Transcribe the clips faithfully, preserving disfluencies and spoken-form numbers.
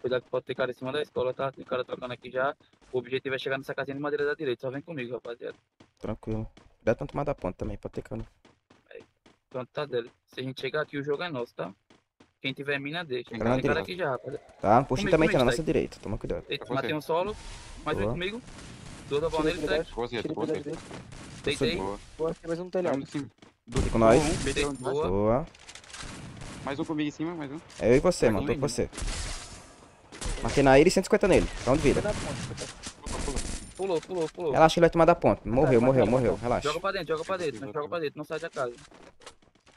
Cuidado que pode ter cara em cima da escola, tá? Tem cara tocando aqui já. O objetivo é chegar nessa casinha de madeira da direita. Só vem comigo, rapaziada. Tranquilo. Dá tanto mais da ponta também, pode ter cano. É, tanto tá dele. Se a gente chegar aqui, o jogo é nosso, tá? Quem tiver mina, deixa. Tem cara, cara aqui já, rapaziada. Tá, um postinho também tá na nossa direita. Toma cuidado. Eita, matei um solo. Mais vem comigo. Duas da bola nele, sete. Deitei. Boa, tem mais um telhado. Deitei com nós. Boa. Mais um comigo em cima, mais um. É eu e você, mano. Tô com você. Marquei na ele e cento e cinquenta nele. Tá um de vida. Pulou, pulou, pulou. Relaxa que ele vai tomar da ponta. Morreu, morreu, morreu. Relaxa. Joga pra dentro, joga pra dentro. Joga pra dentro, não sai da casa.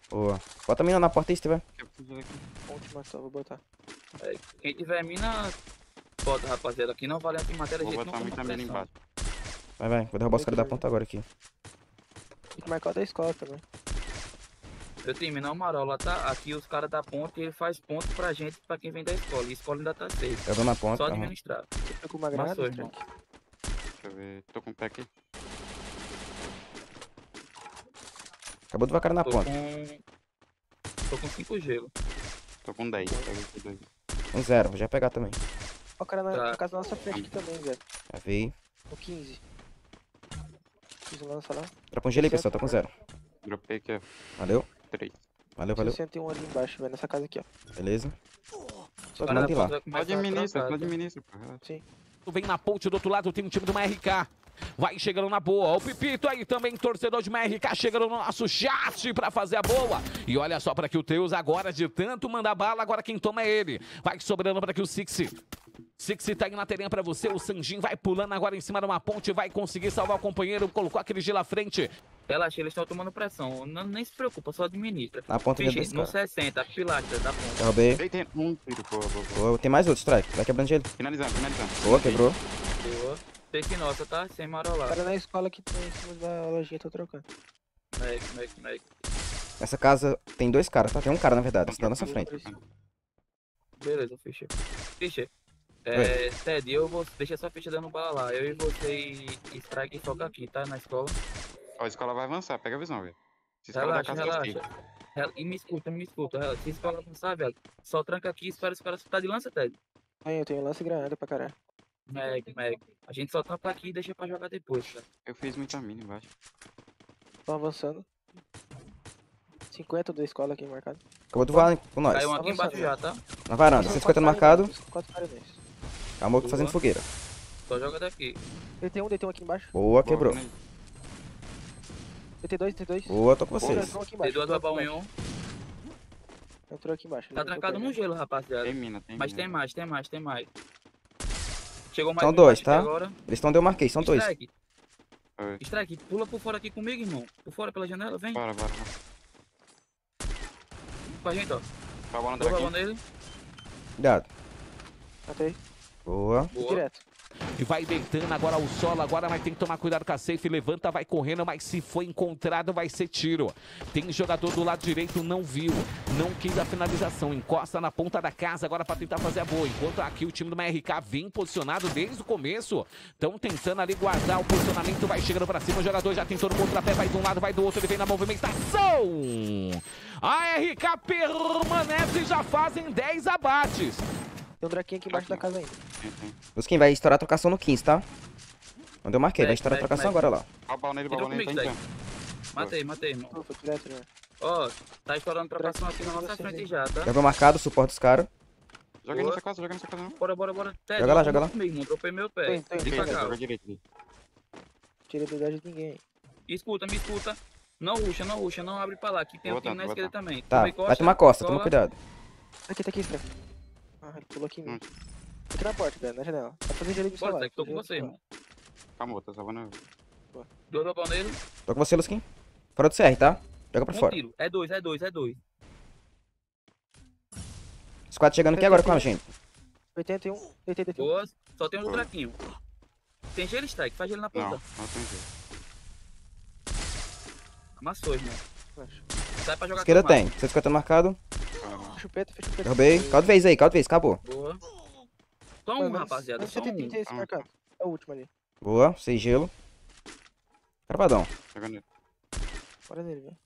Boa. Bota a mina na porta aí, Steven. Vou botar. É, quem tiver mina, bota, rapaziada. Aqui não vale a matéria de jeito nenhum. Vou botar muita mina embaixo. Vai, vai. Vou derrubar os caras da ponta agora aqui. Tem que marcar o da escola também. Eu tenho mina, o Marola, tá? Aqui os caras da ponta e ele faz ponto pra gente, pra quem vem da escola. E a escola ainda tá safe. Eu vou na ponta. Só administrar. Você tá com uma grana? Deixa eu ver. Tô com o pé aqui. Acabou de vacar na Tô ponta. Com... Tô com cinco gelo. Tô com dez. Um zero, vou já pegar também. Ó, o cara na tá. casa da nossa frente aqui também, velho. Já vi. Tô quinze. quinze lá no salão. Dropa um gelo aí, pessoal, tô com zero. Dropei aqui, ó. Valeu. três. Valeu, valeu. sessenta e um ali embaixo, velho, nessa casa aqui, ó. Beleza. Só que manda ir lá. Administra, administra, porra. Sim. Tu vem na ponte do outro lado, tem um time de uma R K. Vai chegando na boa, o Pipito aí também, torcedor de M R K, chegando no nosso chat pra fazer a boa. E olha só pra que o Teus agora, de tanto mandar bala, agora quem toma é ele. Vai sobrando pra que o Sixi. Sixi tá indo na telinha pra você, o Sanjin vai pulando agora em cima de uma ponte, vai conseguir salvar o companheiro, colocou aquele gelo à frente. Relaxa, eles estão tomando pressão, não, nem se preocupa, só administra. Na ponta de dois, cara. No sessenta, pilastra da ponta. Derrubei. Tem um tiro, boa, boa, boa. Tem mais outro, strike, vai quebrando gelo. Finalizando, finalizando. Boa, quebrou. Boa. Fake nossa, tá? Sem marolar. O cara da escola que tem em cima da lojinha, tô trocando. Mec, mec, mec. Nessa casa tem dois caras, tá? Tem um cara, na verdade, está na nossa frente. Beleza, ficha. Ficha. É, Ted, eu vou... Deixa sua ficha dando bala lá. Eu e você e Strike e toca aqui, tá? Na escola. Ó, a escola vai avançar, pega a visão, velho. Se escola relaxa, da casa relaxa. Rel... E me escuta, me escuta. Relaxa. Se a escola avançar, velho, só tranca aqui e espera os caras ficar de lança, Ted. Aí, eu tenho lança e granada pra caralho. Meg, Meg. A gente só tampa aqui e deixa pra jogar depois, cara. Eu fiz muita mina embaixo. Tô avançando. cinquenta da escola aqui marcado. Acabou do vale com nós. Caiu um aqui embaixo já, tá? Na varanda, cento e cinquenta no marcado. Calma, eu tô fazendo fogueira. Só joga daqui. Deitei um, deitei um aqui embaixo. Boa, quebrou. Deitei dois, deitei dois. Boa, tô com vocês. Tem duas babão em um. Entrou aqui embaixo. Tá trancado no gelo, rapaziada. Tem mina, tem mina. Mas tem mais, tem mais, tem mais. Chegou mais são dois, tá? Agora. Eles estão onde eu marquei, são Strike. dois. Oi. Strike, pula por fora aqui comigo, irmão. Por fora pela janela, vem. Bora, bora. Com a gente, ó. Tá bom, tá nele. Cuidado. Matei. Boa. Boa. Direto. E vai deitando agora o solo, agora vai ter que tomar cuidado com a safe, levanta, vai correndo, mas se for encontrado vai ser tiro. Tem jogador do lado direito, não viu, não quis a finalização, encosta na ponta da casa agora pra tentar fazer a boa. Enquanto aqui o time do M R K vem posicionado desde o começo, estão tentando ali guardar o posicionamento, vai chegando pra cima, o jogador já tentou no contrapé, vai de um lado, vai do outro, ele vem na movimentação. A R K permanece e já fazem dez abates. Tem um draquinho aqui embaixo da casa ainda. Busquem, vai estourar a trocação no quinze, tá? Onde eu marquei, vai estourar a trocação agora lá. Ó, bala nele, bala nele, tá em campo. Matei, matei, irmão. Ó, tá estourando a trocação aqui na nossa frente já, tá? Já vou marcado, suporte dos caras. Joga nessa casa, joga nessa casa não. Bora, bora, bora. Joga lá, joga lá. Dropei meu pé. Vem pra cá. Tirei habilidade de ninguém. Escuta, me escuta. Não ruxa, não ruxa, não abre pra lá. Aqui tem o time na esquerda também. Tá, vai tomar costa, toma cuidado. Aqui, tá aqui, cara. Ah, ele pulou aqui em mim. Fica na porta, velho, na janela. Vai fazer gelo de celular. Porta, é que tô com você, irmão. Calma, tá salvando. Dois do pau nele. Tô com você, Luskin. Fora do C R, tá? Joga pra um fora. Tiro. É dois, é dois, é dois. Os quatro chegando aqui agora com a gente. oitenta e um, oitenta e um. Boa, só tem um do buraquinho. Tem gelo, Strike? Faz gelo na ponta. Não, não tem gelo. Amassou, irmão. Sai pra jogar. Esquerda tem, cento e cinquenta marcado. Chupeta, chupeta. Derrubei. Calma de vez aí, calma de vez, acabou. Boa. Só um, rapaziada. Só um. Esse marcado. É o último ali. Boa, sem gelo. Cravadão. Pega nele. Bora nele, velho.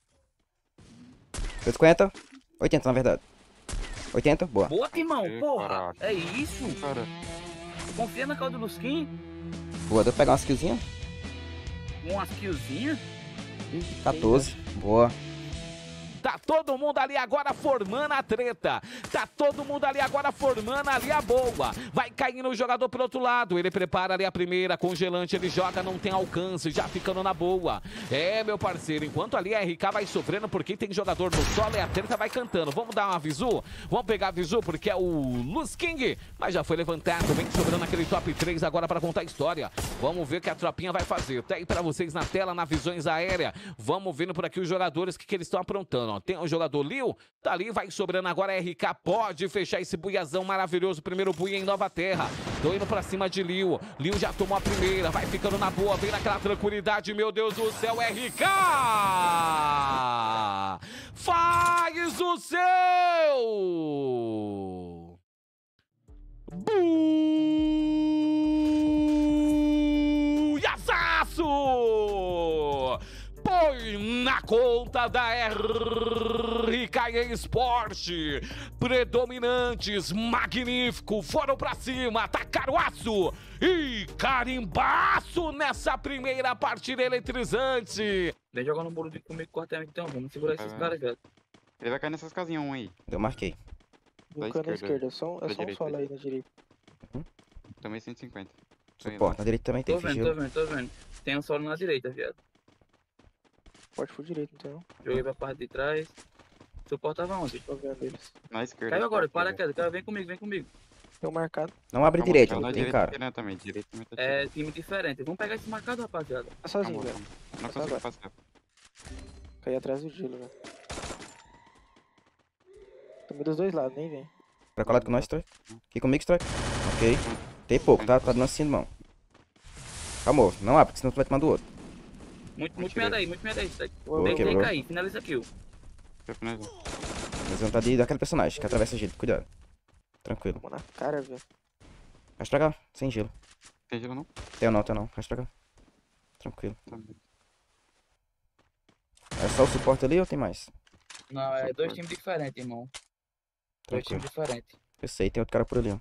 cento e cinquenta. oitenta, na verdade. oitenta, boa. Boa, irmão, e, porra. Caraca. É isso? Cara. Confia na calda do Luskin. Boa, deu pra pegar umas killzinhas? Umas killzinhas? quatorze, boa. Tá todo mundo ali agora formando a treta. Tá todo mundo ali agora formando ali a boa. Vai caindo o jogador pro outro lado. Ele prepara ali a primeira, congelante, ele joga, não tem alcance, já ficando na boa. É, meu parceiro, enquanto ali a R K vai sofrendo, porque tem jogador no solo e a treta vai cantando. Vamos dar uma visu? Vamos pegar a visu, porque é o Lusking. Mas já foi levantado, vem sobrando aquele top três agora pra contar a história. Vamos ver o que a tropinha vai fazer. Tá aí pra vocês na tela, na visões aérea. Vamos vendo por aqui os jogadores, o que, que eles estão aprontando. Tem o jogador Liu, tá ali, vai sobrando agora a R K, pode fechar esse buiazão maravilhoso, primeiro buia em Nova Terra. Tô indo pra cima de Liu, Liu já tomou a primeira, vai ficando na boa, vem naquela tranquilidade, meu Deus do céu, R K! Faz o seu! Buiazaço! Põe na conta da R K Sport, predominantes, magnífico, foram pra cima, atacaram o aço e carimbaço nessa primeira partida eletrizante. Vem jogar no bolo de comigo com a terra então, vamos segurar esses caras, cara. Ele vai cair nessas casinhas um aí. Eu marquei. Da esquerda, da esquerda, é só, é só um solo aí na direita. Uhum. Também cento e cinquenta. Suporte, na direita também tem, fingiu. Tô vendo, tô vendo, tô vendo. Tem um solo na direita, viado. Pode por direito então. Joguei pra parte de trás. Suportava onde? Na esquerda. Caiu agora, para queda. Cara, vem comigo, vem comigo. Tô marcado. Não abre direito, não tem cara. É time diferente. Vamos pegar esse marcado, rapaziada. Tá sozinho, velho. Não consigo passar. Caí atrás do gelo, velho. Tomei dos dois lados, nem vem. Pra colado com nós, Troy. Aqui comigo, Troy. Ok. Tem pouco, tá? Tá dando assim, irmão. Calma, não abre, senão tu vai tomar do outro. Muito, muito merda aí, muito merda aí. Tem que cair, finaliza aqui. Mas vontade de daquele personagem que atravessa gelo, cuidado. Tranquilo. Vou na cara, velho. Rasta pra cá, sem gelo. Tem gelo não? Tem não, tem não. Rasta pra cá. Tranquilo. É só o suporte ali ou tem mais? Não, é dois times diferentes, irmão. Dois times diferentes. Eu sei, tem outro cara por ali, ó.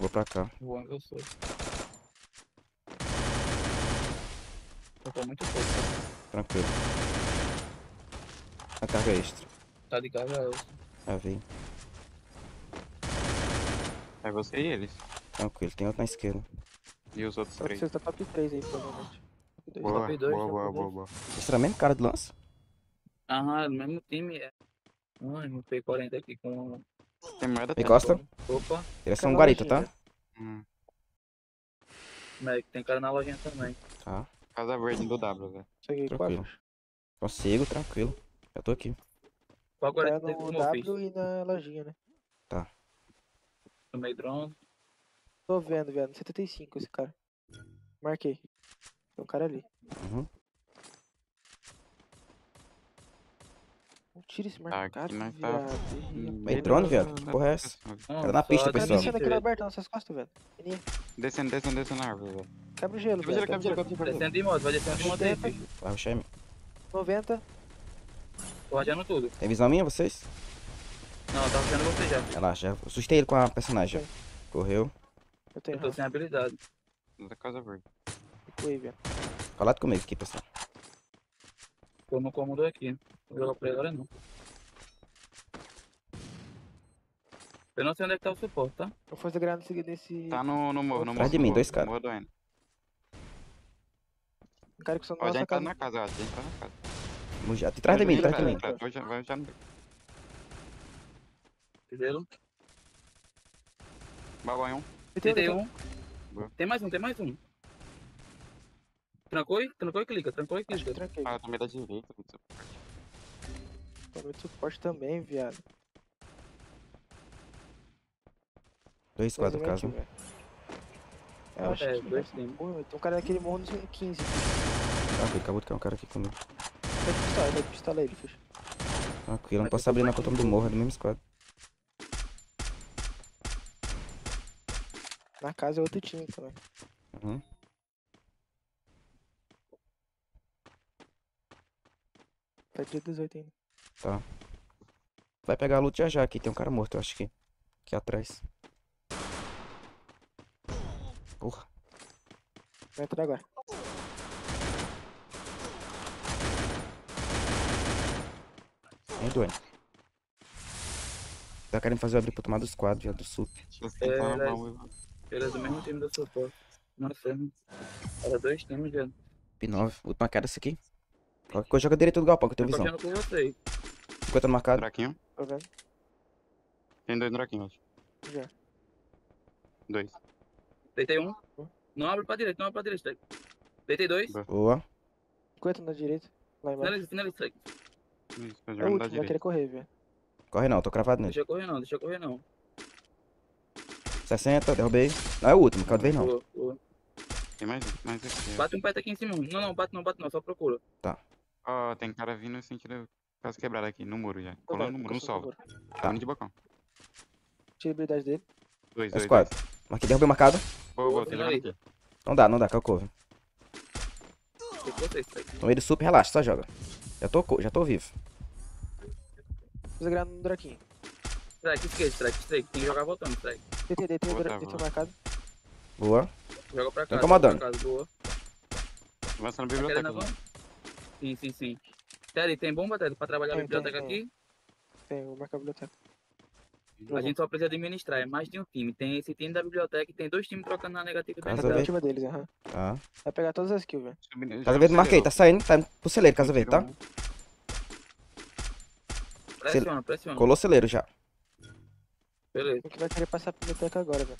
Vou pra cá. Boa, eu sou. Eu tô muito pouco. Tranquilo. A carga extra. Tá de carga extra. Já vi. É você e eles? Tranquilo, tem outro na esquerda. E os outros três? Você tá top três aí, provavelmente. Boa, dois, boa, dois, boa, boa, boa, boa. Esse era mesmo cara de lança? Aham, no mesmo time. É. Ai, meu P quarenta aqui com... Tem merda, tem. Me gosta? Opa. Direção um guarita, tá? Hum. Tem cara na lojinha também. Tá. Casa verde do W, velho. Cheguei, tranquilo. Quatro. Consigo, tranquilo. Já tô aqui. Qual agora é no W e na lojinha, né? Tá. Tomei drone. Tô vendo, velho. setenta e cinco esse cara. Marquei. Tem um cara ali. Uhum. Não tira esse marcado, tá, viado. Tá... Tomei drone, velho. Que porra é essa? Não, cara na pista, pessoal. Tá descendo aqui na aberta, nas suas costas, velho. Descendo, descendo, descendo na árvore, velho. Cabe o gelo, velho. Cabe o gelo, cabe o gelo. Descendo de moto, vai descendo de moto aí, filho. Vai rushar em mim. noventa. Tô radiando tudo. Tem visão minha, vocês? Não, tá rushando você já. Relaxa, eu assustei ele com a personagem. Sim. Correu. Eu tenho. Eu tô sem habilidade. Da casa verde. Fico aí, velho. Colado comigo aqui, pessoal. Tô no cômodo aqui. Vou jogar pra ele agora não. Eu não sei onde é que tá o suporte, tá? Eu fui grana seguir desse. Tá no, no morro, no morro. Atrás de mim, dois caras. Morro doendo. Um cara que só não vai. Ó, já entrou na casa, ó. Já entrou na casa. Vamos já. Atrás de mim, atrás de mim. Vai já no. Primeiro. Baguaião. Tem um. Tem mais um, tem mais um. Trancou e, trancou e clica, trancou e clica. Tranquei. Ah, eu também da direita, muito suporte. Tomei de suporte também, viado. Dois quadros, caso. É, eu acho é, que dois tem. Tem um cara daquele morro no quinze. Ah, acabou de cair um cara aqui comigo. Pede pistola, pede pistola aí, fecha. Tranquilo, não posso abrir na conta do morro, é do mesmo squad. Na casa é outro time também. Uhum. Tá dia dezoito ainda. Tá. Vai pegar a luta já já aqui. Tem um cara morto, eu acho que aqui atrás. Porra. Vai entrar agora. Vem, doido. Tá querendo fazer o abrir pra tomar dos quadros já do sup. Era, era do mesmo time do suporte. Nossa, era dois times, velho. P nove, última queda essa aqui. Qualquer coisa joga direito do galpão, que eu tenho visão. Eu tô jogando com você aí. cinquenta no marcado. Draquinho. Ok. Tem dois draquinhos. Já. Dois. Deitei um. Não abre pra direita, não abre pra direita. Deitei dois. Boa. cinquenta na direita. Lá embaixo. Finaliza, finaliza. Isso, tá jogando da direita. Vai querer correr, velho. Corre não, tô cravado nele. Deixa eu correr não, deixa eu correr não. sessenta, derrubei. Não, é o último, cada vez não. Boa, boa. Tem mais, mais aqui. Bate um pet aqui em cima. Não, não, bate não, bate não, só procura. Tá. Ó, oh, tem cara vindo no sentido quase quebrado aqui, no muro já. Colando no muro, não salva. Tá no de bocão. Tira a habilidade dele. Dois, dois, dois. Marquei, derrubei o marcado. Boa, boa, tem jogando aqui. Não dá, não dá, calcove. Então ele super, relaxa, só joga. Já tô, já tô vivo. Fiz a grana no draquinho. Strike, esquece, strike, strike. Tem que jogar voltando, strike. Deitei, deitei, deitei o marcado. Boa. Joga pra cá, incomodando. Pra casa, boa. Avança na biblioteca. Tá né? Sim, sim, sim. Teddy, tem bomba, Teddy, pra trabalhar tem, a biblioteca tem, aqui? Tem, vou marcar a biblioteca. A gente só precisa administrar, é mais de um time. Tem esse time da biblioteca e tem dois times trocando na negativa. Casa verde. Tá. Deles, aham. Tá. Vai pegar todas as kills, velho. Casa verde, marquei, tá saindo, tá indo pro celeiro, casa verde, tá? Pressiona, pressiona. Colou celeiro já. Beleza. A gente vai querer passar a biblioteca agora, velho.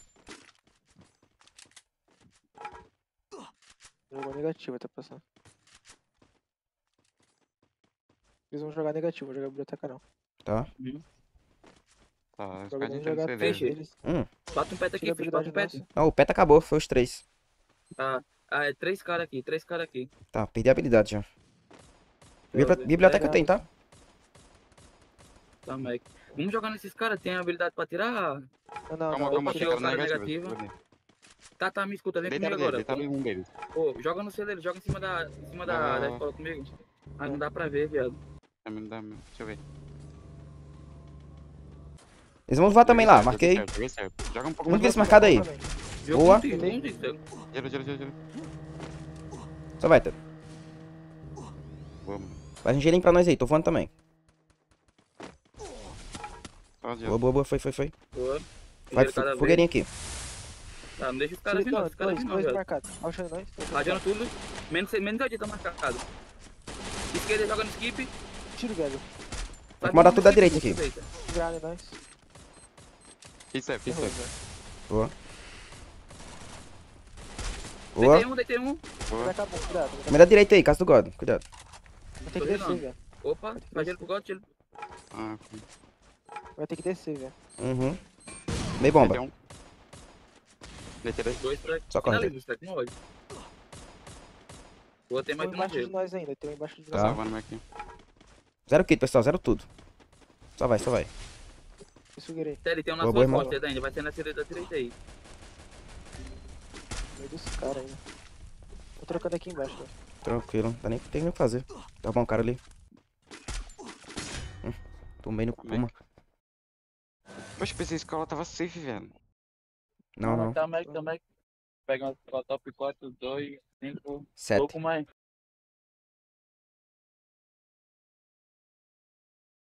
Jogou negativa, tá passando. Eles vão jogar negativo, vou jogar biblioteca não. Tá. Uhum. Tá, os caras jogar eles. Hum. Bota um pet aqui, filho, bota um pet. Não, o pet acabou, foi os três. Tá. Ah, é três caras aqui, três caras aqui. Tá, perdi a habilidade já. Bibli biblioteca é, tem, tá? Tá, moleque. Vamos jogar nesses caras, tem a habilidade pra tirar? Não, não, calma, não. Calma, chega na negativa. negativa. Tá, tá, me escuta, vem comigo agora. Ô, oh, joga no celeiro, joga em cima da, em cima da, da escola comigo. Ah, não dá pra ver, viado. Não dá, deixa eu ver. Eles vão voar também lá, marquei. Joga um pouco mais. Muito esse marcado aí. Boa. Gelo, gelo, gelo. Só vai, Teddy. Vamos. Faz um gelinho pra nós aí, tô voando também. Boa, boa, boa, foi, foi, foi. Boa. Vai, fogueirinha aqui. Tá, não deixa os caras vir não, os caras vir não, velho. Radiando tudo, menos da direita marcado. Esquerda, joga no skip. Tiro, velho. Vai mandar tudo da direita aqui. Isso é, isso é. Boa. Boa. Deitei um, deitei um. Primeira da direita aí, casa do God, cuidado. Vai ter que descer, velho. Opa, vai gelo pro God, tiro. Ah, vai ter que descer, velho. Uhum. Meio bomba. Dois, só corre. Vou ter mais embaixo de nós ainda, tem embaixo de nós. Tá. Zero kit, pessoal, zero tudo. Só vai, só vai. Teddy, tem um na boa, sua costa, Teddy, vai ter na direita da direita aí. Meu Deus, cara ainda. Tô trocando aqui embaixo. Cara. Tranquilo, não dá nem, tem nem o que fazer. Tá bom, cara ali. Hum, tomei no puma. Poxa, pensei que esse cara tava safe, velho. Não, não. Tá, Mac, tá, Mac. Pega uma top quatro, dois, cinco, sete. Pouco mais.